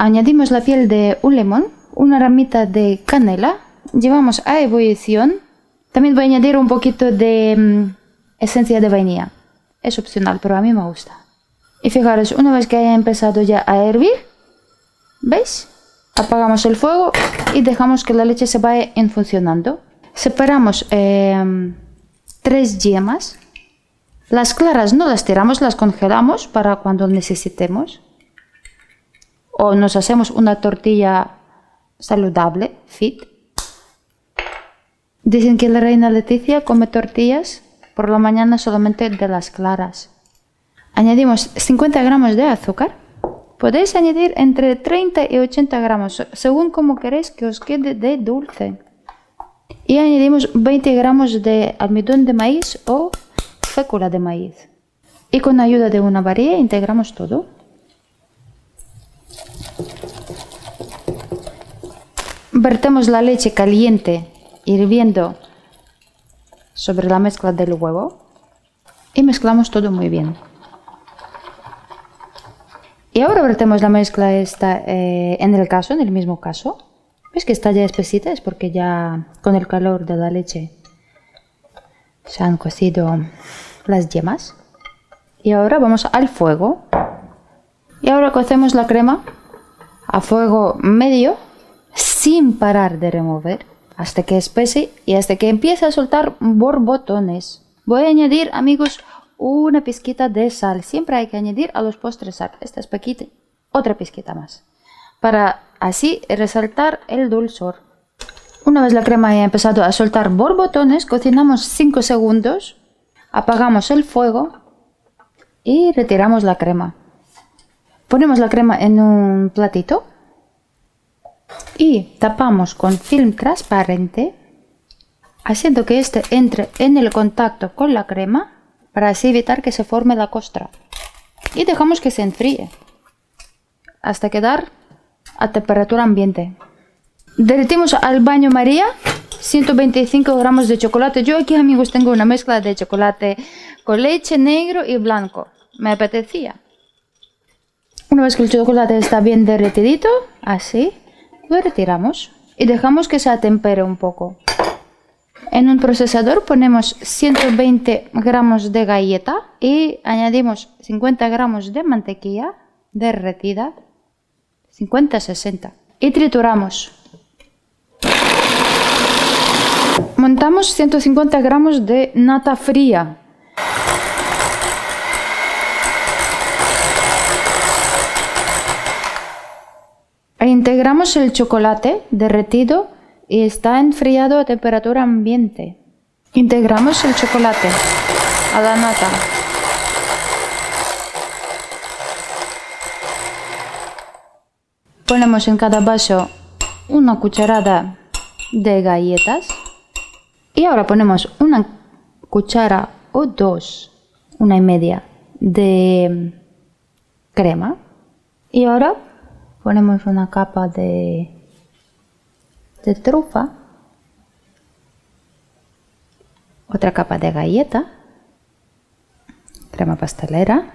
Añadimos la piel de un limón, una ramita de canela, llevamos a ebullición. También voy a añadir un poquito de esencia de vainilla. Es opcional, pero a mí me gusta. Y fijaros, una vez que haya empezado ya a hervir, ¿veis? Apagamos el fuego y dejamos que la leche se vaya infusionando. Separamos 3 yemas. Las claras no las tiramos, las congelamos para cuando necesitemos. O nos hacemos una tortilla saludable, fit. Dicen que la reina Leticia come tortillas por la mañana solamente de las claras. Añadimos 50 gramos de azúcar. Podéis añadir entre 30 y 80 gramos, según como queréis que os quede de dulce. Y añadimos 20 gramos de almidón de maíz o fécula de maíz. Y con ayuda de una varilla integramos todo. Vertemos la leche caliente, hirviendo, sobre la mezcla del huevo. Y mezclamos todo muy bien. Y ahora vertemos la mezcla esta en el mismo caso. ¿Veis que está ya espesita? Es porque ya con el calor de la leche se han cocido las yemas. Y ahora vamos al fuego. Y ahora cocemos la crema a fuego medio, sin parar de remover, hasta que espese y hasta que empiece a soltar borbotones. Voy a añadir, amigos, una pizquita de sal. Siempre hay que añadir a los postres sal. Esta es pequeñita, otra pizquita más, para así resaltar el dulzor. Una vez la crema haya empezado a soltar borbotones, cocinamos 5 segundos, apagamos el fuego y retiramos la crema. Ponemos la crema en un platito y tapamos con film transparente, haciendo que este entre en el contacto con la crema, para así evitar que se forme la costra. Y dejamos que se enfríe hasta quedar a temperatura ambiente. Derretimos al baño María 125 gramos de chocolate. Yo aquí, amigos, tengo una mezcla de chocolate con leche, negro y blanco. Me apetecía. Una vez que el chocolate está bien derretidito, así, lo retiramos y dejamos que se atempere un poco. En un procesador ponemos 120 gramos de galleta y añadimos 50 gramos de mantequilla derretida, 50-60, y trituramos. Montamos 150 gramos de nata fría. E integramos el chocolate derretido y está enfriado a temperatura ambiente. Integramos el chocolate a la nata. Ponemos en cada vaso una cucharada de galletas. Y ahora ponemos una cuchara o dos, 1,5 de crema. Y ahora ponemos una capa de trufa, otra capa de galleta, crema pastelera